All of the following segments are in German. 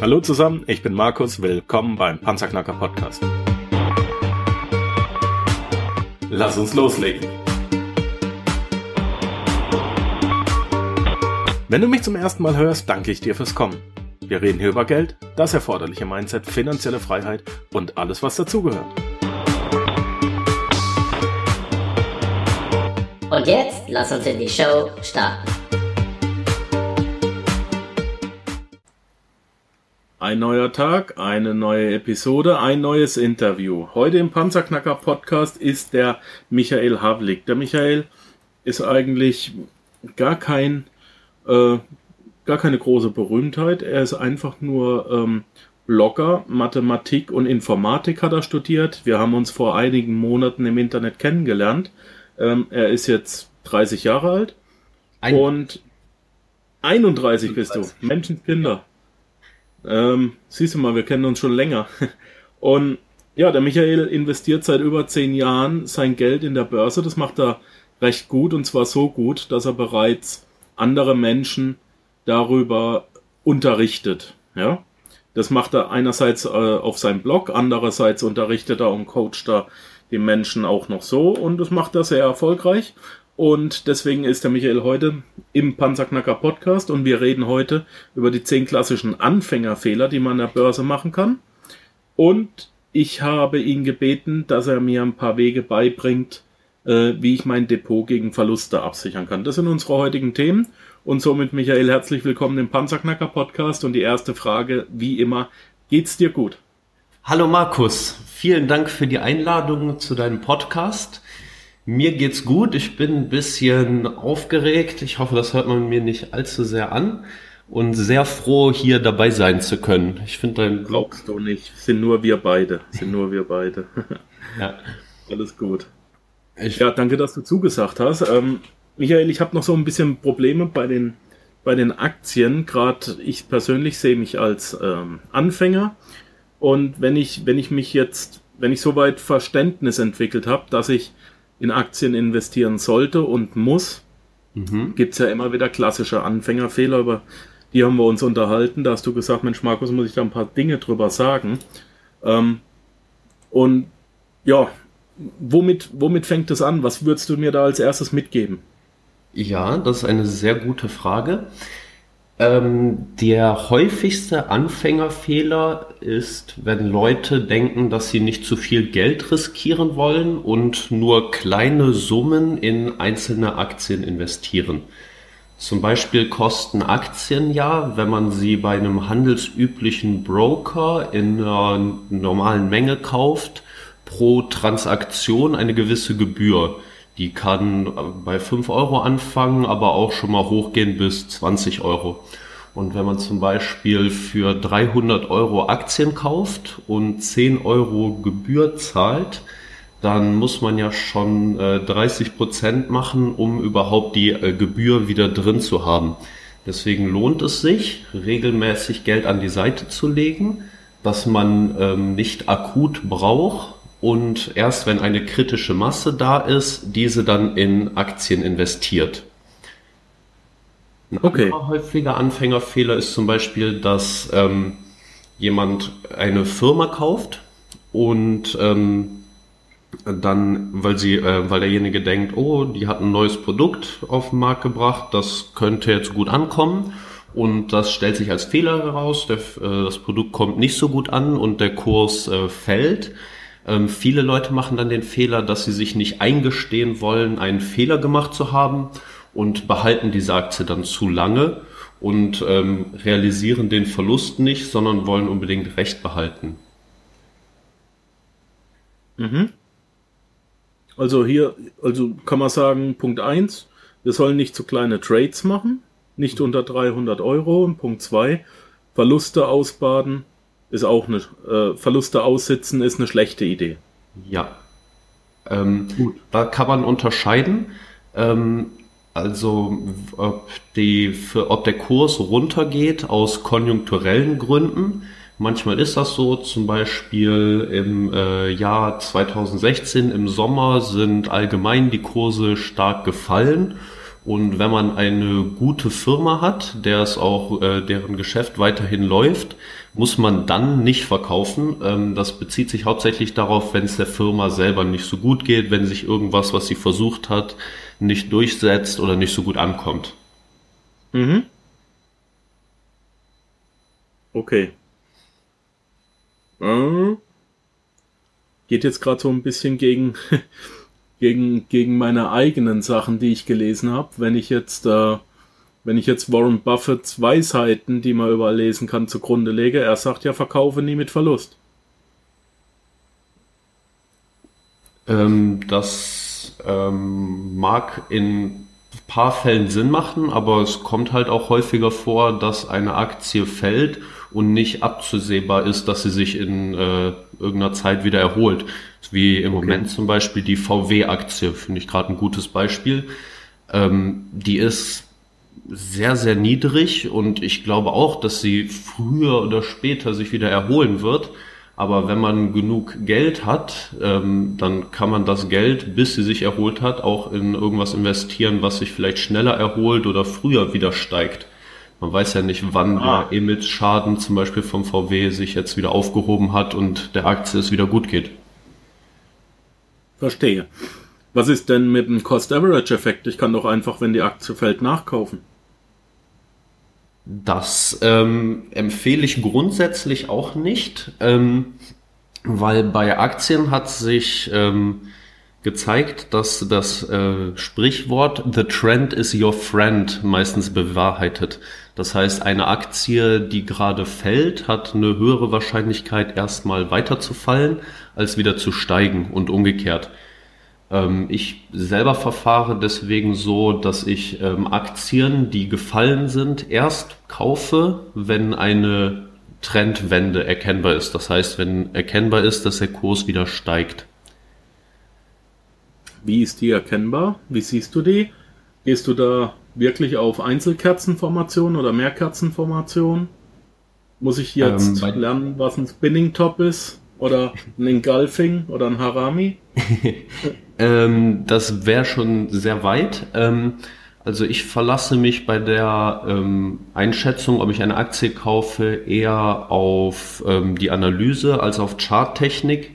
Hallo zusammen, ich bin Markus, willkommen beim Panzerknacker Podcast. Lass uns loslegen. Wenn du mich zum ersten Mal hörst, danke ich dir fürs Kommen. Wir reden hier über Geld, das erforderliche Mindset, finanzielle Freiheit und alles, was dazugehört. Und jetzt lass uns in die Show starten. Ein neuer Tag, eine neue Episode, ein neues Interview. Heute im Panzerknacker Podcast ist der Michael Hablik. Der Michael ist eigentlich gar keine große Berühmtheit. Er ist einfach nur Blogger, Mathematik und Informatik hat er studiert. Wir haben uns vor einigen Monaten im Internet kennengelernt. Er ist jetzt 30 Jahre alt. 31 bist du. Menschenkinder. Siehst du mal, wir kennen uns schon länger. Und ja, der Michael investiert seit über 10 Jahren sein Geld in der Börse. Das macht er recht gut, und zwar so gut, dass er bereits andere Menschen darüber unterrichtet. Ja? Das macht er einerseits auf seinem Blog, andererseits unterrichtet er und coacht er die Menschen auch noch so, und das macht er sehr erfolgreich. Und deswegen ist der Michael heute im Panzerknacker Podcast, und wir reden heute über die 10 klassischen Anfängerfehler, die man an der Börse machen kann. Und ich habe ihn gebeten, dass er mir ein paar Wege beibringt, wie ich mein Depot gegen Verluste absichern kann. Das sind unsere heutigen Themen, und somit, Michael, herzlich willkommen im Panzerknacker Podcast. Und die erste Frage, wie immer, geht's dir gut? Hallo Markus, vielen Dank für die Einladung zu deinem Podcast. Mir geht's gut, ich bin ein bisschen aufgeregt. Ich hoffe, das hört man mir nicht allzu sehr an, und sehr froh, hier dabei sein zu können. Ich finde dein... Glaubst du nicht, sind nur wir beide. Ja. Alles gut. Ja, danke, dass du zugesagt hast. Michael, ich habe noch so ein bisschen Probleme bei den Aktien. Gerade ich persönlich sehe mich als Anfänger, und wenn ich soweit Verständnis entwickelt habe, dass ich in Aktien investieren sollte und muss, gibt's ja immer wieder klassische Anfängerfehler, über die haben wir uns unterhalten. Da hast du gesagt, Mensch Markus, muss ich da ein paar Dinge drüber sagen. Und ja, womit fängt es an? Was würdest du mir da als erstes mitgeben? Ja, das ist eine sehr gute Frage. Der häufigste Anfängerfehler ist, wenn Leute denken, dass sie nicht zu viel Geld riskieren wollen und nur kleine Summen in einzelne Aktien investieren. Zum Beispiel kosten Aktien ja, wenn man sie bei einem handelsüblichen Broker in einer normalen Menge kauft, pro Transaktion eine gewisse Gebühr. Die kann bei 5 Euro anfangen, aber auch schon mal hochgehen bis 20 Euro. Und wenn man zum Beispiel für 300 Euro Aktien kauft und 10 Euro Gebühr zahlt, dann muss man ja schon 30% machen, um überhaupt die Gebühr wieder drin zu haben. Deswegen lohnt es sich, regelmäßig Geld an die Seite zu legen, das man nicht akut braucht. Und erst wenn eine kritische Masse da ist, diese dann in Aktien investiert. Ein anderer häufiger Anfängerfehler ist zum Beispiel, dass jemand eine Firma kauft und dann, weil derjenige denkt, oh, die hat ein neues Produkt auf den Markt gebracht, das könnte jetzt gut ankommen. Und das stellt sich als Fehler heraus, das Produkt kommt nicht so gut an und der Kurs fällt. Viele Leute machen dann den Fehler, dass sie sich nicht eingestehen wollen, einen Fehler gemacht zu haben, und behalten diese Aktie dann zu lange und realisieren den Verlust nicht, sondern wollen unbedingt Recht behalten. Mhm. Also kann man sagen, Punkt 1, wir sollen nicht zu kleine Trades machen, nicht unter 300 Euro. Und Punkt 2, Verluste ausbaden. Ist auch eine Verluste aussitzen ist eine schlechte Idee. Ja, gut. Da kann man unterscheiden. Also ob der Kurs runtergeht aus konjunkturellen Gründen, Manchmal ist das so, zum Beispiel im Jahr 2016 im Sommer sind allgemein die Kurse stark gefallen. Und wenn man eine gute Firma hat, deren Geschäft weiterhin läuft, muss man dann nicht verkaufen. Das bezieht sich hauptsächlich darauf, wenn es der Firma selber nicht so gut geht, wenn sich irgendwas, was sie versucht hat, nicht durchsetzt oder nicht so gut ankommt. Mhm. Okay. Geht jetzt gerade so ein bisschen gegen meine eigenen Sachen, die ich gelesen habe. Wenn ich jetzt Warren Buffetts Weisheiten, die man überall lesen kann, zugrunde lege, er sagt ja, verkaufe nie mit Verlust. Das mag in ein paar Fällen Sinn machen, aber es kommt halt auch häufiger vor, dass eine Aktie fällt und nicht abzusehbar ist, dass sie sich in irgendeiner Zeit wieder erholt. Wie im Moment zum Beispiel die VW-Aktie, finde ich gerade ein gutes Beispiel. Die ist sehr, sehr niedrig und ich glaube auch, dass sie früher oder später sich wieder erholen wird. Aber wenn man genug Geld hat, dann kann man das Geld, bis sie sich erholt hat, auch in irgendwas investieren, was sich vielleicht schneller erholt oder früher wieder steigt. Man weiß ja nicht, wann der Image-Schaden zum Beispiel vom VW sich jetzt wieder aufgehoben hat und der Aktie es wieder gut geht. Verstehe. Was ist denn mit dem Cost-Average-Effekt? Ich kann doch einfach, wenn die Aktie fällt, nachkaufen. Das empfehle ich grundsätzlich auch nicht, weil bei Aktien hat sich gezeigt, dass das Sprichwort The Trend is your friend meistens bewahrheitet. Das heißt, eine Aktie, die gerade fällt, hat eine höhere Wahrscheinlichkeit, erstmal weiterzufallen, als wieder zu steigen und umgekehrt. Ich selber verfahre deswegen so, dass ich Aktien, die gefallen sind, erst kaufe, wenn eine Trendwende erkennbar ist. Das heißt, wenn erkennbar ist, dass der Kurs wieder steigt. Wie ist die erkennbar? Wie siehst du die? Gehst du da wirklich auf Einzelkerzenformation oder Mehrkerzenformation? Muss ich jetzt lernen, was ein Spinning Top ist? Oder ein Engulfing oder ein Harami? Das wäre schon sehr weit. Also ich verlasse mich bei der Einschätzung, ob ich eine Aktie kaufe, eher auf die Analyse als auf Charttechnik.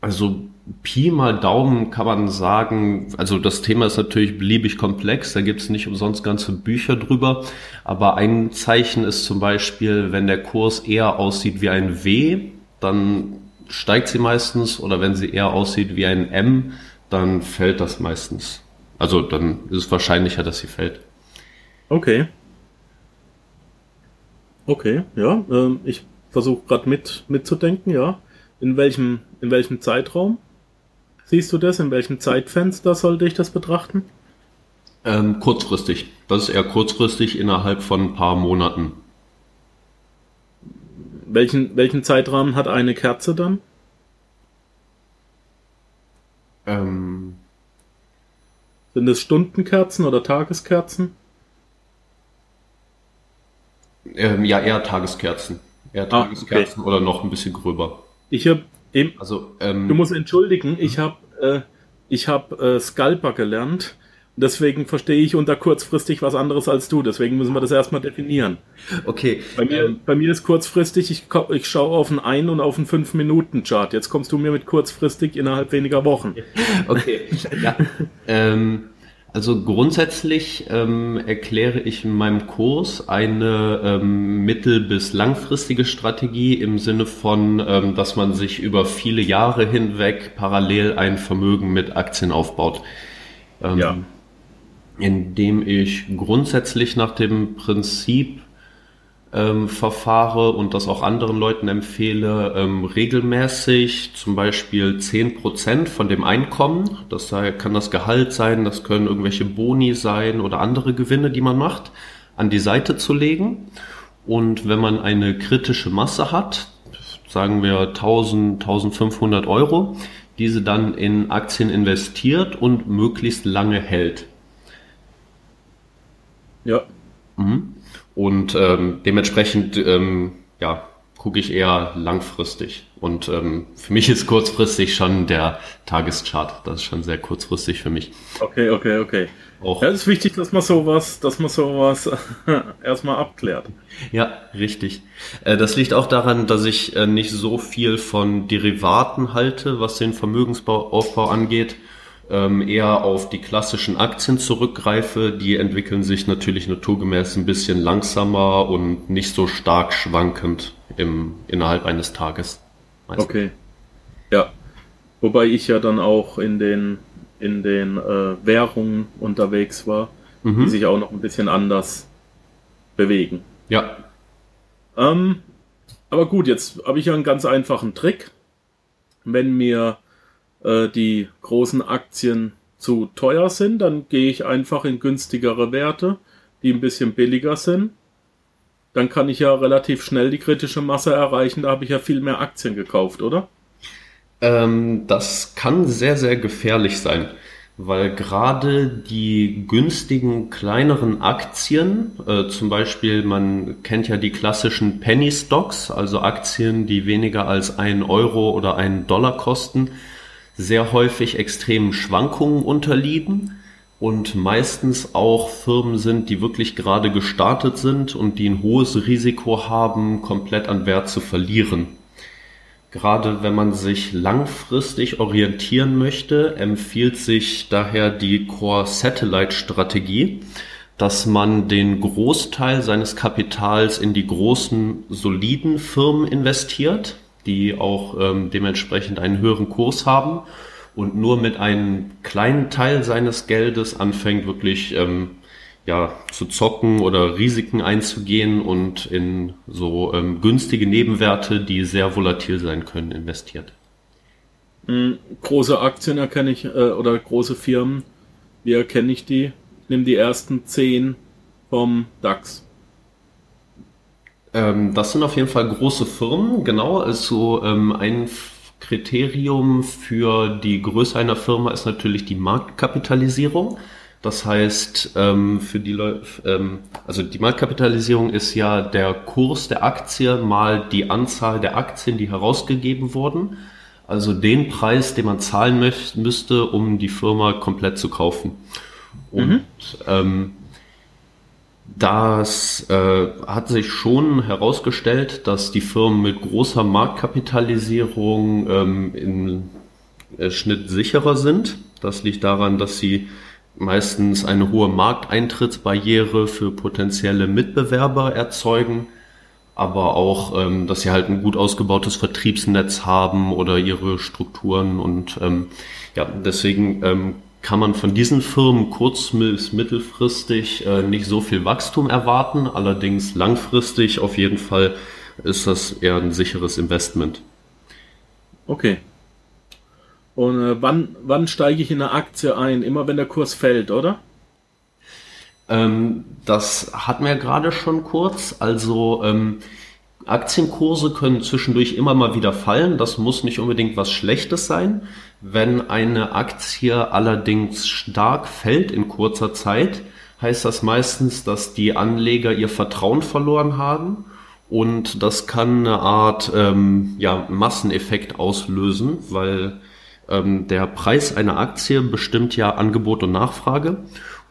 Also Pi mal Daumen kann man sagen, also das Thema ist natürlich beliebig komplex, da gibt es nicht umsonst ganze Bücher drüber, aber ein Zeichen ist zum Beispiel, wenn der Kurs eher aussieht wie ein W, dann steigt sie meistens, oder wenn sie eher aussieht wie ein M, dann fällt das meistens. Also dann ist es wahrscheinlicher, dass sie fällt. Okay. Okay, ja, ich versuche gerade mitzudenken, ja. In welchem Zeitraum? Siehst du das? In welchem Zeitfenster sollte ich das betrachten? Kurzfristig. Das ist eher kurzfristig, innerhalb von ein paar Monaten. Welchen Zeitrahmen hat eine Kerze dann? Sind es Stundenkerzen oder Tageskerzen? Ja, eher Tageskerzen. Eher Tageskerzen, okay. Oder noch ein bisschen gröber. Ich habe eben, du musst entschuldigen, ich habe Scalper gelernt. Deswegen verstehe ich unter kurzfristig was anderes als du. Deswegen müssen wir das erstmal definieren. Okay. Bei mir ist kurzfristig, ich schaue auf einen 1- und auf einen 5-Minuten-Chart. Jetzt kommst du mir mit kurzfristig innerhalb weniger Wochen. Okay. Ja. Also grundsätzlich erkläre ich in meinem Kurs eine mittel- bis langfristige Strategie im Sinne von, dass man sich über viele Jahre hinweg parallel ein Vermögen mit Aktien aufbaut. Ja. Indem ich grundsätzlich nach dem Prinzip verfahre und das auch anderen Leuten empfehle, regelmäßig zum Beispiel 10% von dem Einkommen, das kann das Gehalt sein, das können irgendwelche Boni sein oder andere Gewinne, die man macht, an die Seite zu legen. Und wenn man eine kritische Masse hat, sagen wir 1000, 1500 Euro, diese dann in Aktien investiert und möglichst lange hält. Ja. Mhm. Und dementsprechend gucke ich eher langfristig. Und für mich ist kurzfristig schon der Tageschart. Das ist schon sehr kurzfristig für mich. Okay. Auch. Ja, es ist wichtig, dass man sowas erstmal abklärt. Ja, richtig. Das liegt auch daran, dass ich nicht so viel von Derivaten halte, was den Vermögensaufbau angeht. Eher auf die klassischen Aktien zurückgreife. Die entwickeln sich natürlich naturgemäß ein bisschen langsamer und nicht so stark schwankend innerhalb eines Tages. Meistens. Okay. Ja. Wobei ich ja dann auch in den Währungen unterwegs war, die sich auch noch ein bisschen anders bewegen. Ja. Aber gut, jetzt habe ich ja einen ganz einfachen Trick. Wenn mir die großen Aktien zu teuer sind, dann gehe ich einfach in günstigere Werte, die ein bisschen billiger sind. Dann kann ich ja relativ schnell die kritische Masse erreichen. Da habe ich ja viel mehr Aktien gekauft, oder? Das kann sehr, sehr gefährlich sein, weil gerade die günstigen, kleineren Aktien, zum Beispiel, man kennt ja die klassischen Penny Stocks, also Aktien, die weniger als $1 oder $1 kosten, sehr häufig extremen Schwankungen unterliegen und meistens auch Firmen sind, die wirklich gerade gestartet sind und die ein hohes Risiko haben, komplett an Wert zu verlieren. Gerade wenn man sich langfristig orientieren möchte, empfiehlt sich daher die Core-Satellite-Strategie, dass man den Großteil seines Kapitals in die großen, soliden Firmen investiert, die auch dementsprechend einen höheren Kurs haben und nur mit einem kleinen Teil seines Geldes anfängt, wirklich zu zocken oder Risiken einzugehen und in so günstige Nebenwerte, die sehr volatil sein können, investiert. Große Aktien erkenne ich, oder große Firmen, wie erkenne ich die? Ich nehme die ersten 10 vom DAX. Das sind auf jeden Fall große Firmen, genau. Also ein Kriterium für die Größe einer Firma ist natürlich die Marktkapitalisierung. Das heißt, die Marktkapitalisierung ist ja der Kurs der Aktie mal die Anzahl der Aktien, die herausgegeben wurden. Also den Preis, den man zahlen müsste, um die Firma komplett zu kaufen. Und das hat sich schon herausgestellt, dass die Firmen mit großer Marktkapitalisierung im Schnitt sicherer sind. Das liegt daran, dass sie meistens eine hohe Markteintrittsbarriere für potenzielle Mitbewerber erzeugen, aber auch, dass sie halt ein gut ausgebautes Vertriebsnetz haben oder ihre Strukturen. Und deswegen kann man von diesen Firmen kurz- bis mittelfristig nicht so viel Wachstum erwarten. Allerdings langfristig auf jeden Fall ist das eher ein sicheres Investment. Okay. Und wann steige ich in eine Aktie ein? Immer wenn der Kurs fällt, oder? Das hatten wir gerade schon kurz. Also Aktienkurse können zwischendurch immer mal wieder fallen. Das muss nicht unbedingt was Schlechtes sein. Wenn eine Aktie allerdings stark fällt in kurzer Zeit, heißt das meistens, dass die Anleger ihr Vertrauen verloren haben. Und das kann eine Art Masseneffekt auslösen, weil der Preis einer Aktie bestimmt ja Angebot und Nachfrage.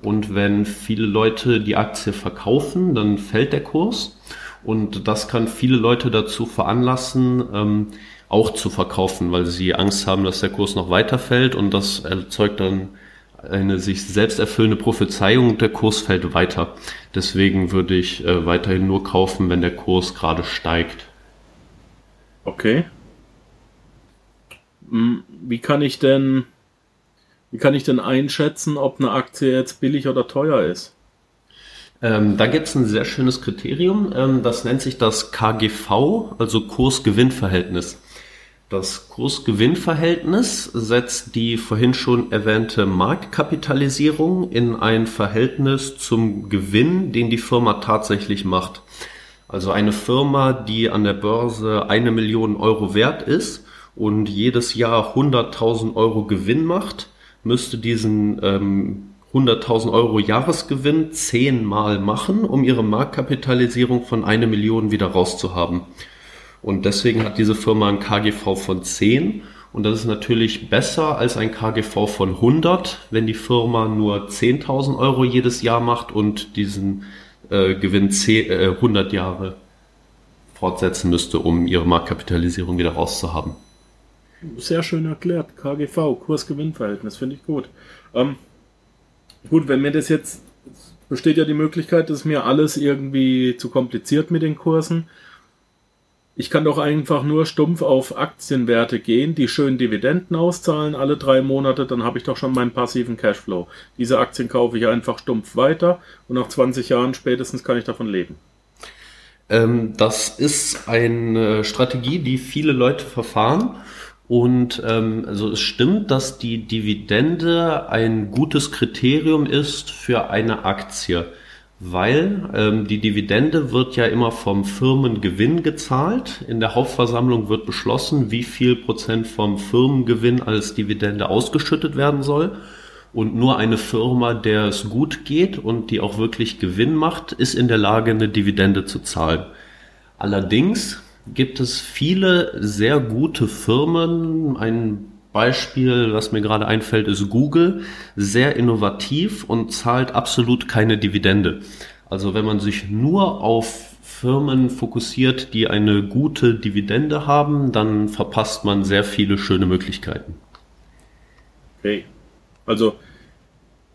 Und wenn viele Leute die Aktie verkaufen, dann fällt der Kurs. Und das kann viele Leute dazu veranlassen, auch zu verkaufen, weil sie Angst haben, dass der Kurs noch weiter fällt. Und das erzeugt dann eine sich selbst erfüllende Prophezeiung und der Kurs fällt weiter. Deswegen würde ich weiterhin nur kaufen, wenn der Kurs gerade steigt. Okay. Wie kann ich denn einschätzen, ob eine Aktie jetzt billig oder teuer ist? Da gibt es ein sehr schönes Kriterium, das nennt sich das KGV, also Kurs-Gewinn-Verhältnis. Das Kurs-Gewinn-Verhältnis setzt die vorhin schon erwähnte Marktkapitalisierung in ein Verhältnis zum Gewinn, den die Firma tatsächlich macht. Also eine Firma, die an der Börse 1 Million Euro wert ist und jedes Jahr 100.000 Euro Gewinn macht, müsste diesen 100.000 Euro Jahresgewinn 10-mal machen, um ihre Marktkapitalisierung von 1 Million wieder rauszuhaben. Und deswegen hat diese Firma ein KGV von 10. Und das ist natürlich besser als ein KGV von 100, wenn die Firma nur 10.000 Euro jedes Jahr macht und diesen Gewinn 100 Jahre fortsetzen müsste, um ihre Marktkapitalisierung wieder rauszuhaben. Sehr schön erklärt. KGV, Kurs-Gewinn-Verhältnis, finde ich gut. Gut, wenn mir das jetzt, besteht ja die Möglichkeit, dass mir alles irgendwie zu kompliziert mit den Kursen. Ich kann doch einfach nur stumpf auf Aktienwerte gehen, die schön Dividenden auszahlen alle 3 Monate, dann habe ich doch schon meinen passiven Cashflow. Diese Aktien kaufe ich einfach stumpf weiter und nach 20 Jahren spätestens kann ich davon leben. Das ist eine Strategie, die viele Leute verfahren. Und also es stimmt, dass die Dividende ein gutes Kriterium ist für eine Aktie. Weil die Dividende wird ja immer vom Firmengewinn gezahlt. In der Hauptversammlung wird beschlossen, wie viel Prozent vom Firmengewinn als Dividende ausgeschüttet werden soll. Und nur eine Firma, der es gut geht und die auch wirklich Gewinn macht, ist in der Lage, eine Dividende zu zahlen. Allerdings gibt es viele sehr gute Firmen, ein Beispiel, was mir gerade einfällt, ist Google, sehr innovativ und zahlt absolut keine Dividende. Also wenn man sich nur auf Firmen fokussiert, die eine gute Dividende haben, dann verpasst man sehr viele schöne Möglichkeiten. Okay, also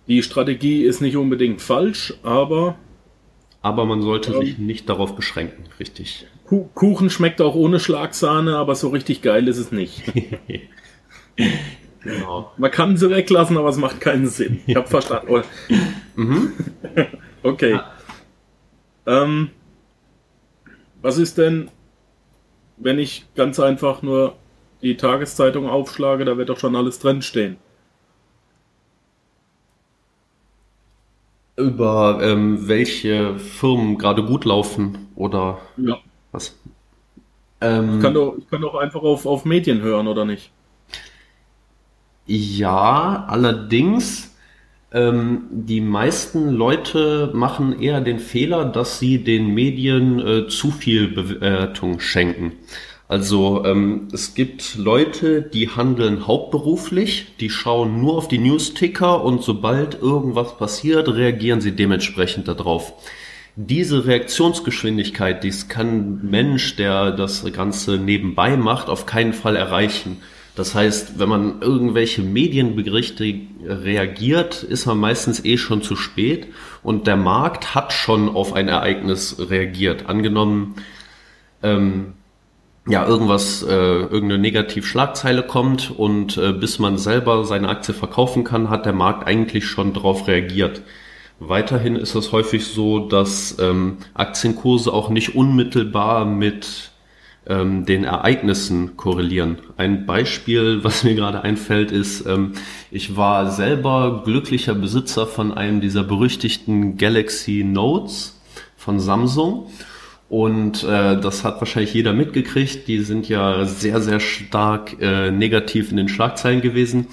die Strategie ist nicht unbedingt falsch, aber man sollte sich nicht darauf beschränken, richtig. Kuchen schmeckt auch ohne Schlagsahne, aber so richtig geil ist es nicht. Genau. Man kann sie weglassen, aber es macht keinen Sinn. Ich habe verstanden. Oh. Mhm. Okay. Was ist denn, wenn ich ganz einfach nur die Tageszeitung aufschlage, da wird doch schon alles drinstehen. Über welche Firmen gerade gut laufen oder ja. Was? Ich kann doch einfach auf Medien hören, oder nicht? Ja, allerdings, die meisten Leute machen eher den Fehler, dass sie den Medien zu viel Bewertung schenken. Also es gibt Leute, die handeln hauptberuflich, die schauen nur auf die Newsticker und sobald irgendwas passiert, reagieren sie dementsprechend darauf. Diese Reaktionsgeschwindigkeit, die kann ein Mensch, der das Ganze nebenbei macht, auf keinen Fall erreichen. Das heißt, wenn man irgendwelche Medienberichte reagiert, ist man meistens schon zu spät und der Markt hat schon auf ein Ereignis reagiert. Angenommen, irgendeine Negativschlagzeile kommt und bis man selber seine Aktie verkaufen kann, hat der Markt eigentlich schon darauf reagiert. Weiterhin ist es häufig so, dass Aktienkurse auch nicht unmittelbar mit den Ereignissen korrelieren. Ein Beispiel, was mir gerade einfällt, ist, ich war selber glücklicher Besitzer von einem dieser berüchtigten Galaxy Notes von Samsung und das hat wahrscheinlich jeder mitgekriegt. Die sind ja sehr, sehr stark negativ in den Schlagzeilen gewesen.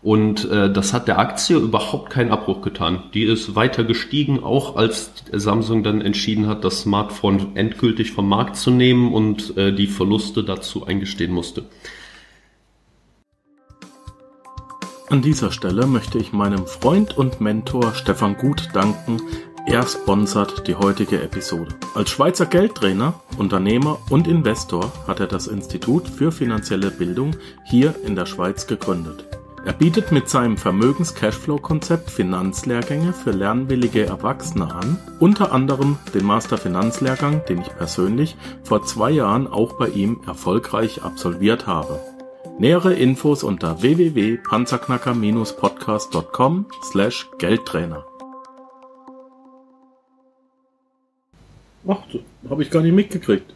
Und das hat der Aktie überhaupt keinen Abbruch getan. Die ist weiter gestiegen, auch als Samsung dann entschieden hat, das Smartphone endgültig vom Markt zu nehmen und die Verluste dazu eingestehen musste. An dieser Stelle möchte ich meinem Freund und Mentor Stefan Gut danken. Er sponsert die heutige Episode. Als Schweizer Geldtrainer, Unternehmer und Investor hat er das Institut für finanzielle Bildung hier in der Schweiz gegründet. Er bietet mit seinem Vermögens-Cashflow-Konzept Finanzlehrgänge für lernwillige Erwachsene an, unter anderem den Master-Finanzlehrgang, den ich persönlich vor 2 Jahren auch bei ihm erfolgreich absolviert habe. Nähere Infos unter www.panzerknacker-podcast.com/Geldtrainer. Ach, das habe ich gar nicht mitgekriegt.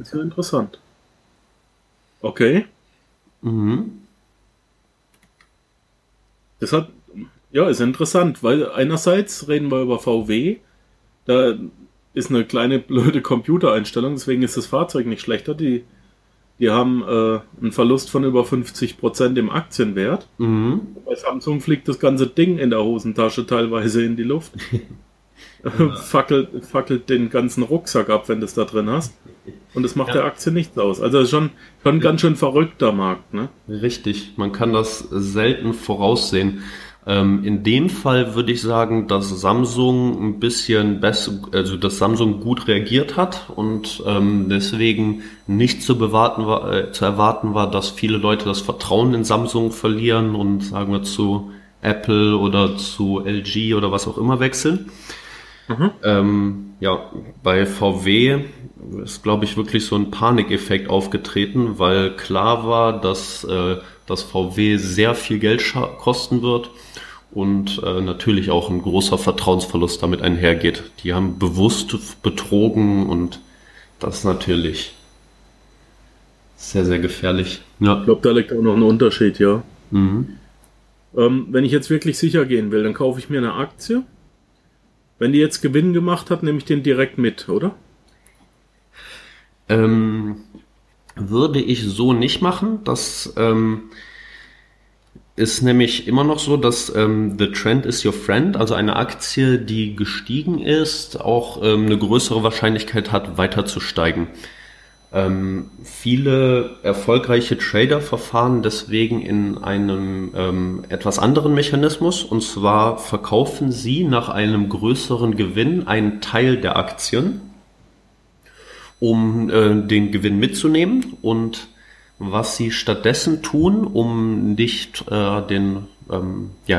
Das ist ja interessant. Okay. Mhm. Das hat, ja, ist interessant, weil einerseits reden wir über VW, da ist eine kleine blöde Computereinstellung, deswegen ist das Fahrzeug nicht schlechter, die, Die haben einen Verlust von über 50% im Aktienwert. Mhm. Bei Samsung fliegt das ganze Ding in der Hosentasche teilweise in die Luft. Ja. Fackelt den ganzen Rucksack ab, wenn du es da drin hast. Und das macht der Aktie nichts aus. Also schon ein ganz schön verrückter Markt, ne? Richtig, man kann das selten voraussehen. In dem Fall würde ich sagen, dass Samsung ein bisschen besser, also dass Samsung gut reagiert hat und deswegen nicht zu erwarten war, dass viele Leute das Vertrauen in Samsung verlieren und sagen wir zu Apple oder zu LG oder was auch immer wechseln. Mhm. Bei VW ist, glaube ich, wirklich so ein Panikeffekt aufgetreten, weil klar war, dass VW sehr viel Geld kosten wird und natürlich auch ein großer Vertrauensverlust damit einhergeht. Die haben bewusst betrogen und das ist natürlich sehr, sehr gefährlich. Ja. Ich glaube, da liegt auch noch ein Unterschied, ja. Mhm. Wenn ich jetzt wirklich sicher gehen will, dann kaufe ich mir eine Aktie. Wenn die jetzt Gewinn gemacht hat, nehme ich den direkt mit, oder? Würde ich so nicht machen. Das ist nämlich immer noch so, dass the trend is your friend, also eine Aktie, die gestiegen ist, auch eine größere Wahrscheinlichkeit hat, weiter zu steigen. Viele erfolgreiche Trader verfahren deswegen in einem etwas anderen Mechanismus, und zwar verkaufen sie nach einem größeren Gewinn einen Teil der Aktien, um den Gewinn mitzunehmen, und was sie stattdessen tun, um nicht im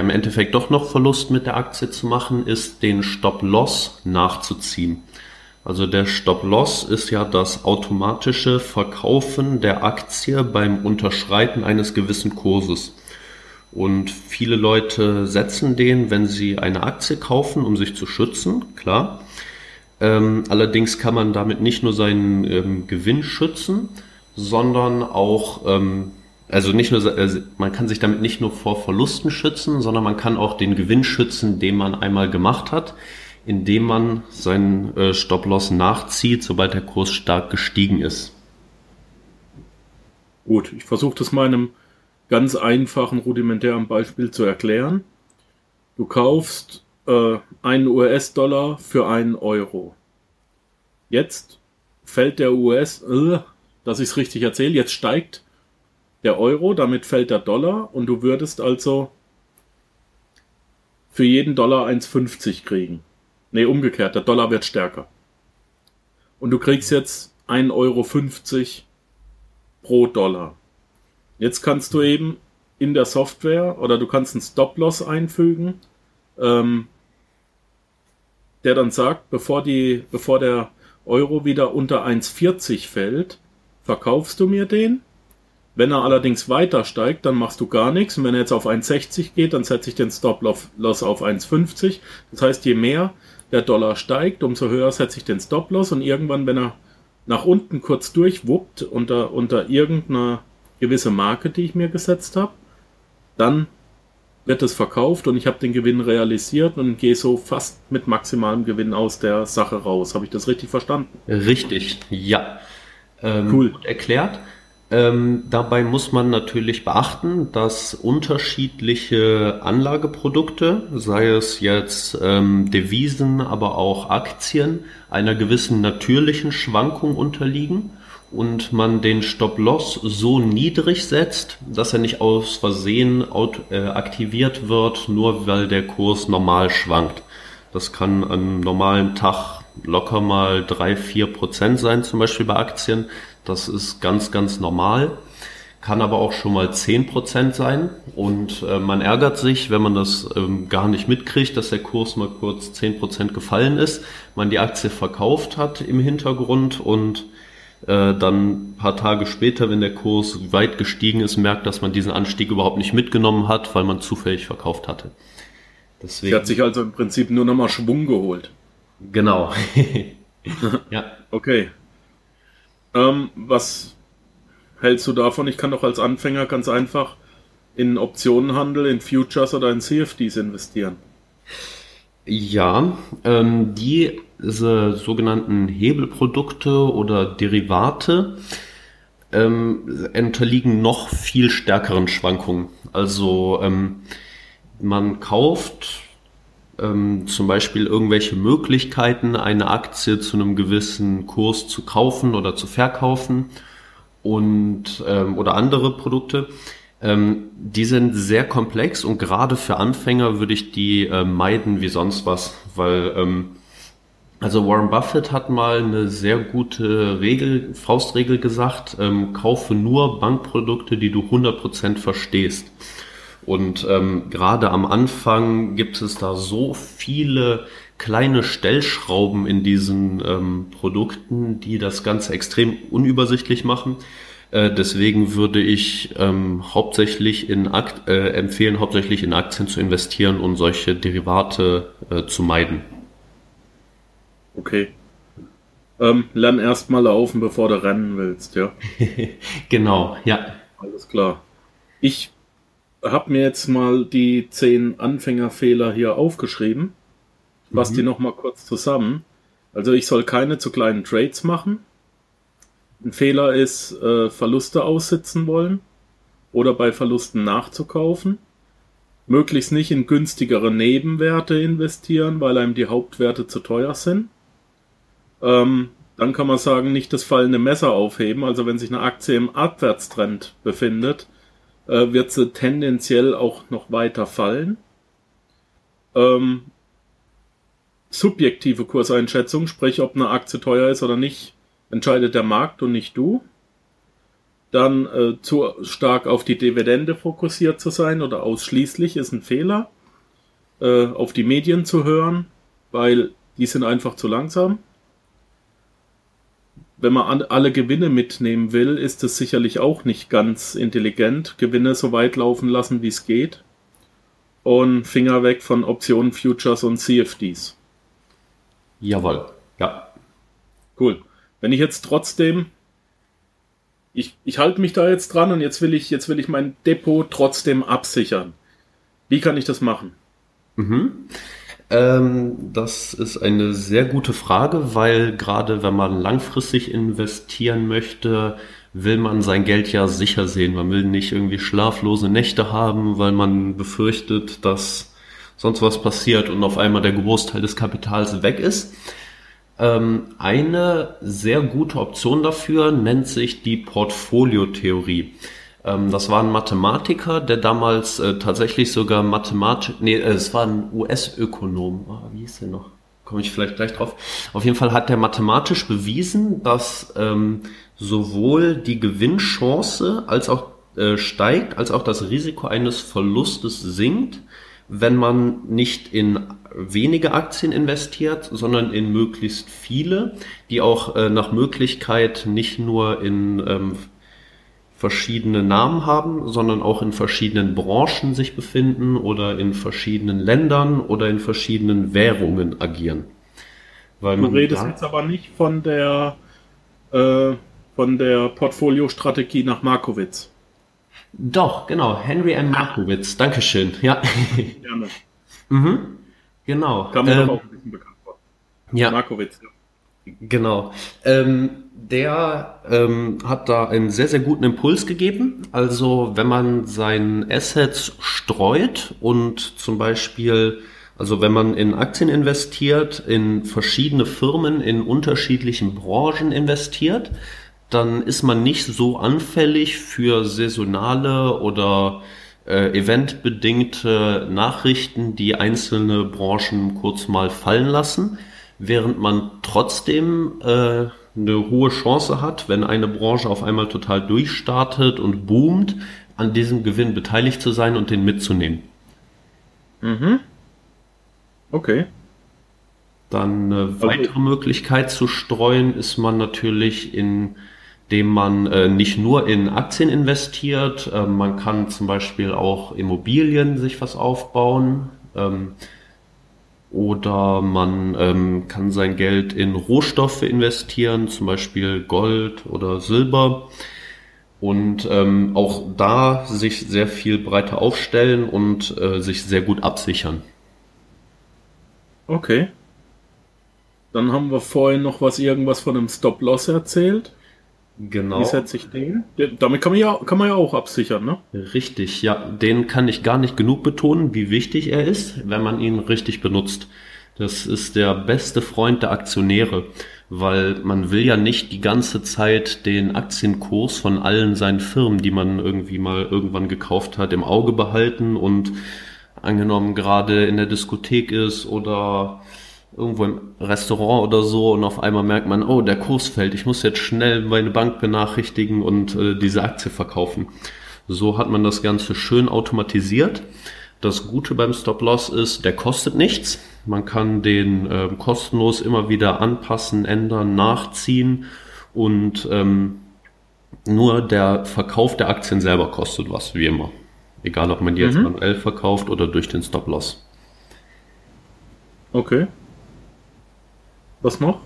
Endeffekt doch noch Verlust mit der Aktie zu machen, ist, den Stop-Loss nachzuziehen. Also der Stop-Loss ist ja das automatische Verkaufen der Aktie beim Unterschreiten eines gewissen Kurses. Und viele Leute setzen den, wenn sie eine Aktie kaufen, um sich zu schützen, klar. Allerdings kann man damit nicht nur seinen Gewinn schützen, sondern auch, man kann sich damit nicht nur vor Verlusten schützen, sondern man kann auch den Gewinn schützen, den man einmal gemacht hat, indem man seinen Stop-Loss nachzieht, sobald der Kurs stark gestiegen ist. Gut, ich versuche das mal in einem ganz einfachen, rudimentären Beispiel zu erklären. Du kaufst einen US-Dollar für einen Euro. Jetzt fällt der jetzt steigt der Euro, damit fällt der Dollar, und du würdest also für jeden Dollar 1,50 kriegen. Ne, umgekehrt, der Dollar wird stärker. Und du kriegst jetzt 1,50 Euro pro Dollar. Jetzt kannst du eben in der Software, oder du kannst einen Stop-Loss einfügen, der dann sagt, bevor der Euro wieder unter 1,40 fällt, verkaufst du mir den. Wenn er allerdings weiter steigt, dann machst du gar nichts. Und wenn er jetzt auf 1,60 geht, dann setze ich den Stop-Loss auf 1,50. Das heißt, je mehr der Dollar steigt, umso höher setze ich den Stop-Loss. Und irgendwann, wenn er nach unten kurz durchwuppt, unter irgendeiner gewisse Marke, die ich mir gesetzt habe, dann wird es verkauft und ich habe den Gewinn realisiert und gehe so fast mit maximalem Gewinn aus der Sache raus. Habe ich das richtig verstanden? Richtig, ja. Cool. Gut erklärt. Dabei muss man natürlich beachten, dass unterschiedliche Anlageprodukte, sei es jetzt Devisen, aber auch Aktien, einer gewissen natürlichen Schwankung unterliegen und man den Stop-Loss so niedrig setzt, dass er nicht aus Versehen aktiviert wird, nur weil der Kurs normal schwankt. Das kann an einem normalen Tag locker mal 3-4% sein, zum Beispiel bei Aktien. Das ist ganz, ganz normal, kann aber auch schon mal 10% sein, und man ärgert sich, wenn man das gar nicht mitkriegt, dass der Kurs mal kurz 10% gefallen ist, man die Aktie verkauft hat im Hintergrund und dann ein paar Tage später, wenn der Kurs weit gestiegen ist, merkt, dass man diesen Anstieg überhaupt nicht mitgenommen hat, weil man zufällig verkauft hatte. Deswegen. Sie hat sich also im Prinzip nur nochmal Schwung geholt. Genau. Ja. Okay. Was hältst du davon? Ich kann doch als Anfänger ganz einfach in Optionenhandel, in Futures oder in CFDs investieren. Ja, diese sogenannten Hebelprodukte oder Derivate unterliegen noch viel stärkeren Schwankungen. Also man kauft zum Beispiel irgendwelche Möglichkeiten, eine Aktie zu einem gewissen Kurs zu kaufen oder zu verkaufen und oder andere Produkte. Die sind sehr komplex und gerade für Anfänger würde ich die meiden wie sonst was, weil also Warren Buffett hat mal eine sehr gute Regel, Faustregel gesagt, kaufe nur Bankprodukte, die du 100% verstehst. Und gerade am Anfang gibt es da so viele kleine Stellschrauben in diesen Produkten, die das Ganze extrem unübersichtlich machen. Deswegen würde ich empfehlen, hauptsächlich in Aktien zu investieren und solche Derivate zu meiden. Okay. Lern erst mal laufen, bevor du rennen willst, ja? Genau, ja. Alles klar. Ich habe mir jetzt mal die 10 Anfängerfehler hier aufgeschrieben. Ich fasse die nochmal kurz zusammen. Also ich soll keine zu kleinen Trades machen. Ein Fehler ist, Verluste aussitzen wollen oder bei Verlusten nachzukaufen. Möglichst nicht in günstigere Nebenwerte investieren, weil einem die Hauptwerte zu teuer sind. Dann kann man sagen, nicht das fallende Messer aufheben. Also wenn sich eine Aktie im Abwärtstrend befindet, wird sie tendenziell auch noch weiter fallen. Subjektive Kurseinschätzung, sprich ob eine Aktie teuer ist oder nicht, entscheidet der Markt und nicht du. Dann zu stark auf die Dividende fokussiert zu sein oder ausschließlich ist ein Fehler. Auf die Medien zu hören, weil die sind einfach zu langsam. Wenn man alle Gewinne mitnehmen will, ist es sicherlich auch nicht ganz intelligent. Gewinne so weit laufen lassen, wie es geht. Und Finger weg von Optionen, Futures und CFDs. Jawohl, ja. Cool. Wenn ich jetzt trotzdem, ich halte mich da jetzt dran und jetzt will ich mein Depot trotzdem absichern. Wie kann ich das machen? Das ist eine sehr gute Frage, weil gerade wenn man langfristig investieren möchte, will man sein Geld ja sicher sehen. Man will nicht irgendwie schlaflose Nächte haben, weil man befürchtet, dass sonst was passiert und auf einmal der Großteil des Kapitals weg ist. Eine sehr gute Option dafür nennt sich die Portfoliotheorie. Das war ein Mathematiker, der damals tatsächlich sogar es war ein US-Ökonom. Wie hieß der noch? Komme ich vielleicht gleich drauf. Auf jeden Fall hat der mathematisch bewiesen, dass sowohl die Gewinnchance als auch steigt, als auch das Risiko eines Verlustes sinkt, wenn man nicht in wenige Aktien investiert, sondern in möglichst viele, die auch nach Möglichkeit nicht nur in verschiedene Namen haben, sondern auch in verschiedenen Branchen sich befinden oder in verschiedenen Ländern oder in verschiedenen Währungen agieren. Weil du redest jetzt aber nicht von der Portfoliostrategie nach Markowitz. Doch, genau, Henry M. Markowitz, Dankeschön, ja. Gerne. Genau. Kam mir auch ein bisschen bekannt vor. Ja. Markowitz, ja. Genau. Der hat da einen sehr, sehr guten Impuls gegeben. Also wenn man seinen Assets streut und zum Beispiel, also wenn man in Aktien investiert, in verschiedene Firmen, in unterschiedlichen Branchen investiert, dann ist man nicht so anfällig für saisonale oder eventbedingte Nachrichten, die einzelne Branchen kurz mal fallen lassen, während man trotzdem eine hohe Chance hat, wenn eine Branche auf einmal total durchstartet und boomt, an diesem Gewinn beteiligt zu sein und den mitzunehmen. Okay. Dann eine weitere Möglichkeit zu streuen ist man natürlich, indem man nicht nur in Aktien investiert. Man kann zum Beispiel auch Immobilien sich was aufbauen. Oder man kann sein Geld in Rohstoffe investieren, zum Beispiel Gold oder Silber. Und auch da sich sehr viel breiter aufstellen und sich sehr gut absichern. Okay. Dann haben wir vorhin noch irgendwas von einem Stop-Loss erzählt. Genau. Wie setze ich den? Damit kann man ja auch absichern, ne? Richtig, ja. Den kann ich gar nicht genug betonen, wie wichtig er ist, wenn man ihn richtig benutzt. Das ist der beste Freund der Aktionäre, weil man will ja nicht die ganze Zeit den Aktienkurs von allen seinen Firmen, die man irgendwie mal irgendwann gekauft hat, im Auge behalten und angenommen gerade in der Diskothek ist oder irgendwo im Restaurant oder so und auf einmal merkt man, oh, der Kurs fällt, ich muss jetzt schnell meine Bank benachrichtigen und diese Aktie verkaufen. So hat man das Ganze schön automatisiert. Das Gute beim Stop-Loss ist, der kostet nichts. Man kann den kostenlos immer wieder anpassen, ändern, nachziehen und nur der Verkauf der Aktien selber kostet was, wie immer. Egal, ob man die jetzt manuell verkauft oder durch den Stop-Loss. Okay. Was noch?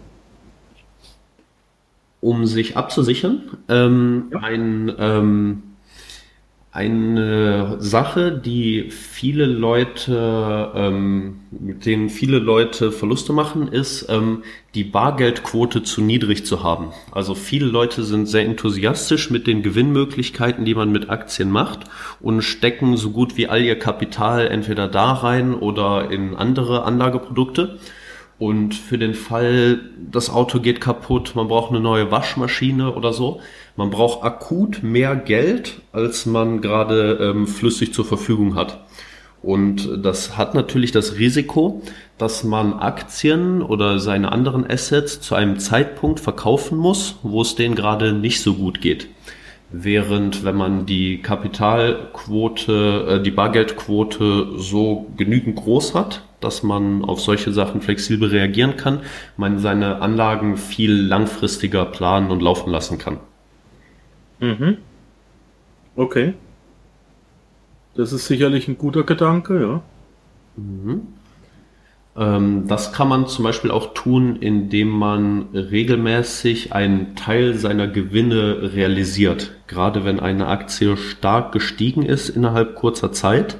Um sich abzusichern, eine Sache, mit denen viele Leute Verluste machen, ist, die Bargeldquote zu niedrig zu haben. Also viele Leute sind sehr enthusiastisch mit den Gewinnmöglichkeiten, die man mit Aktien macht und stecken so gut wie all ihr Kapital entweder da rein oder in andere Anlageprodukte. Und für den Fall, das Auto geht kaputt, man braucht eine neue Waschmaschine oder so. Man braucht akut mehr Geld, als man gerade flüssig zur Verfügung hat. Und das hat natürlich das Risiko, dass man Aktien oder seine anderen Assets zu einem Zeitpunkt verkaufen muss, wo es denen gerade nicht so gut geht. Während wenn man die Kapitalquote, die Bargeldquote so genügend groß hat, dass man auf solche Sachen flexibel reagieren kann, man seine Anlagen viel langfristiger planen und laufen lassen kann. Mhm. Okay. Das ist sicherlich ein guter Gedanke, ja. Mhm. Das kann man zum Beispiel auch tun, indem man regelmäßig einen Teil seiner Gewinne realisiert. Gerade wenn eine Aktie stark gestiegen ist innerhalb kurzer Zeit,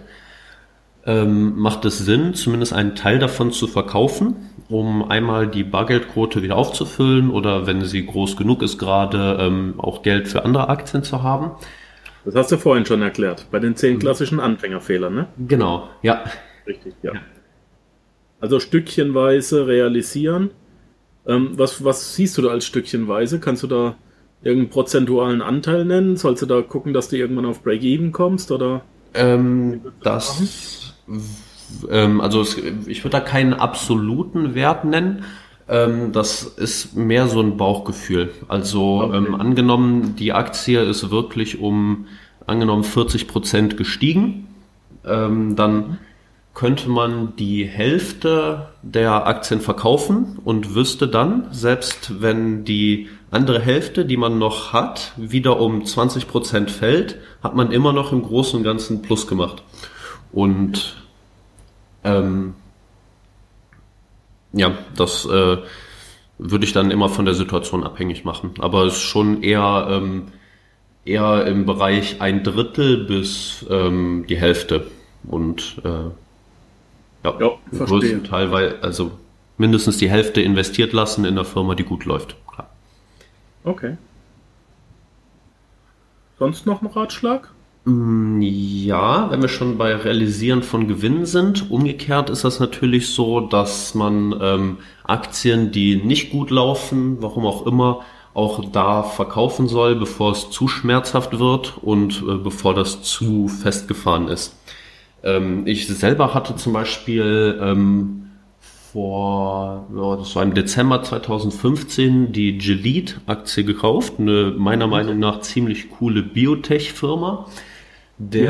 macht es Sinn, zumindest einen Teil davon zu verkaufen, um einmal die Bargeldquote wieder aufzufüllen oder, wenn sie groß genug ist gerade, auch Geld für andere Aktien zu haben. Das hast du vorhin schon erklärt, bei den 10 klassischen Anfängerfehlern, ne? Genau, ja. Richtig, ja. Also stückchenweise realisieren. Was siehst du da als stückchenweise? Kannst du da irgendeinen prozentualen Anteil nennen? Sollst du da gucken, dass du irgendwann auf Break-Even kommst? Oder? Ich würde da keinen absoluten Wert nennen. Das ist mehr so ein Bauchgefühl. Also okay. Angenommen, die Aktie ist wirklich angenommen 40% gestiegen, dann könnte man die Hälfte der Aktien verkaufen und wüsste dann, selbst wenn die andere Hälfte, die man noch hat, wieder um 20% fällt, hat man immer noch im Großen und Ganzen Plus gemacht. Und das würde ich dann immer von der Situation abhängig machen. Aber es ist schon eher im Bereich 1/3 bis die Hälfte. Und im größten Teil, weil also mindestens die Hälfte investiert lassen in der Firma, die gut läuft. Klar. Okay. Sonst noch ein Ratschlag? Ja, wenn wir schon bei Realisieren von Gewinnen sind. Umgekehrt ist das natürlich so, dass man Aktien, die nicht gut laufen, warum auch immer, auch da verkaufen soll, bevor es zu schmerzhaft wird und bevor das zu festgefahren ist. Ich selber hatte zum Beispiel das war im Dezember 2015, die Gilead-Aktie gekauft, eine meiner Meinung nach ziemlich coole Biotech-Firma. Die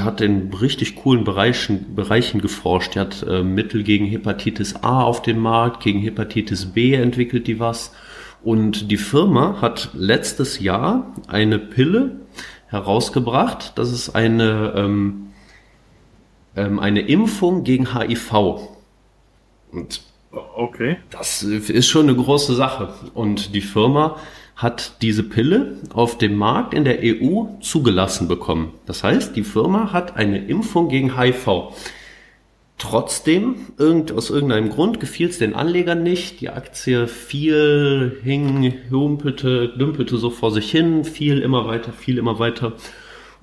hat in richtig coolen Bereichen geforscht. Die hat Mittel gegen Hepatitis A auf dem Markt, gegen Hepatitis B entwickelt die was. Und die Firma hat letztes Jahr eine Pille herausgebracht. Das ist eine Impfung gegen HIV. Und okay. Das ist schon eine große Sache. Und die Firma hat diese Pille auf dem Markt in der EU zugelassen bekommen. Das heißt, die Firma hat eine Impfung gegen HIV. Trotzdem, aus irgendeinem Grund, gefiel es den Anlegern nicht. Die Aktie fiel, hing, dümpelte so vor sich hin, fiel immer weiter.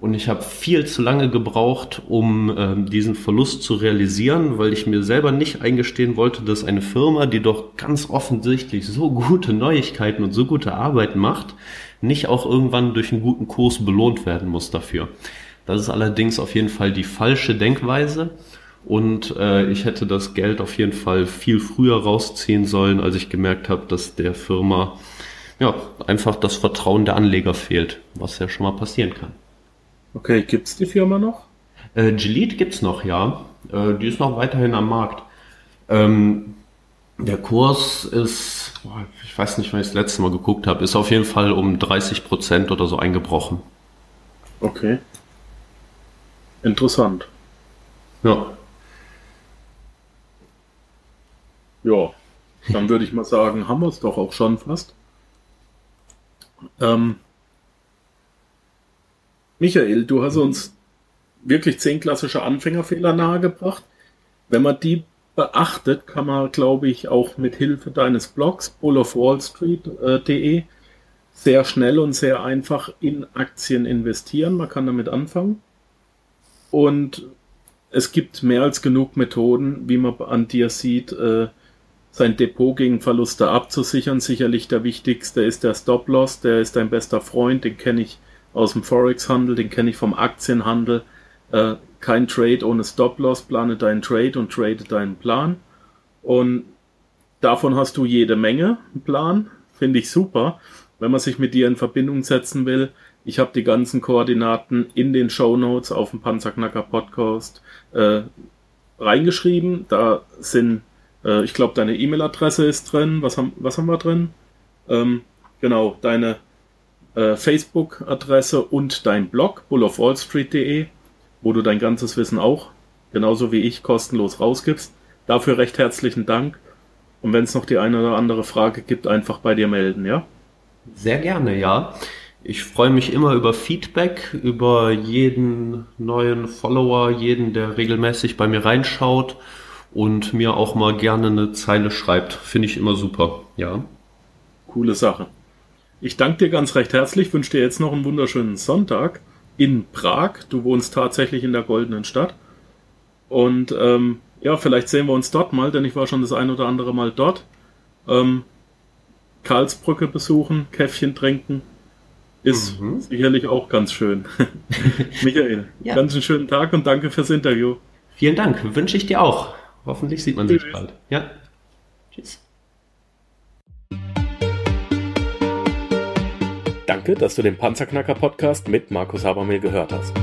Und ich habe viel zu lange gebraucht, um diesen Verlust zu realisieren, weil ich mir selber nicht eingestehen wollte, dass eine Firma, die doch ganz offensichtlich so gute Neuigkeiten und so gute Arbeit macht, nicht auch irgendwann durch einen guten Kurs belohnt werden muss dafür. Das ist allerdings auf jeden Fall die falsche Denkweise. Und ich hätte das Geld auf jeden Fall viel früher rausziehen sollen, als ich gemerkt habe, dass der Firma ja einfach das Vertrauen der Anleger fehlt, was ja schon mal passieren kann. Okay, gibt es die Firma noch? Gilead gibt es noch, ja. Die ist noch weiterhin am Markt. Der Kurs ist, ich weiß nicht, wann ich das letzte Mal geguckt habe, ist auf jeden Fall um 30% oder so eingebrochen. Okay. Interessant. Ja. Ja, dann würde ich mal sagen, haben wir es doch auch schon fast. Michael, du hast uns wirklich 10 klassische Anfängerfehler nahegebracht. Wenn man die beachtet, kann man, glaube ich, auch mit Hilfe deines Blogs bullofwallstreet.de sehr schnell und sehr einfach in Aktien investieren. Man kann damit anfangen. Und es gibt mehr als genug Methoden, wie man an dir sieht, sein Depot gegen Verluste abzusichern. Sicherlich der wichtigste ist der Stop-Loss, der ist dein bester Freund, den kenne ich aus dem Forex-Handel, den kenne ich vom Aktienhandel. Kein Trade ohne Stop-Loss, plane deinen Trade und trade deinen Plan. Und davon hast du jede Menge, einen Plan, finde ich super, wenn man sich mit dir in Verbindung setzen will. Ich habe die ganzen Koordinaten in den Shownotes auf dem Panzerknacker Podcast reingeschrieben. Da sind, ich glaube, deine E-Mail-Adresse ist drin. Was haben wir drin? Genau, deine Facebook-Adresse und dein Blog, bullofwallstreet.de, wo du dein ganzes Wissen auch, genauso wie ich, kostenlos rausgibst. Dafür recht herzlichen Dank. Und wenn es noch die eine oder andere Frage gibt, einfach bei dir melden, ja? Sehr gerne, ja. Ich freue mich immer über Feedback, über jeden neuen Follower, jeden, der regelmäßig bei mir reinschaut und mir auch mal gerne eine Zeile schreibt. Finde ich immer super, ja. Coole Sache. Ich danke dir ganz recht herzlich, wünsche dir jetzt noch einen wunderschönen Sonntag in Prag. Du wohnst tatsächlich in der goldenen Stadt. Und ja, vielleicht sehen wir uns dort mal, denn ich war schon das ein oder andere Mal dort. Karlsbrücke besuchen, Käffchen trinken. Ist sicherlich auch ganz schön. Michael, ja. Ganz einen schönen Tag und danke fürs Interview. Vielen Dank, wünsche ich dir auch. Hoffentlich sieht man sich bald. Ja. Tschüss. Danke, dass du den Panzerknacker Podcast mit Markus Habermehl gehört hast.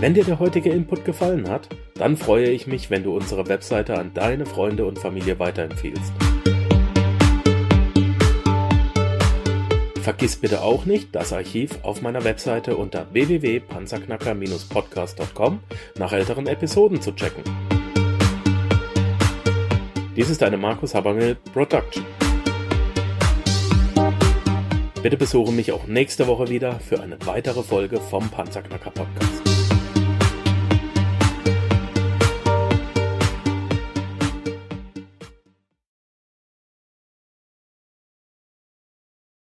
Wenn dir der heutige Input gefallen hat, dann freue ich mich, wenn du unsere Webseite an deine Freunde und Familie weiterempfiehlst. Vergiss bitte auch nicht, das Archiv auf meiner Webseite unter www.panzerknacker-podcast.com nach älteren Episoden zu checken. Dies ist eine Markus Habermehl Production. Bitte besuche mich auch nächste Woche wieder für eine weitere Folge vom Panzerknacker Podcast.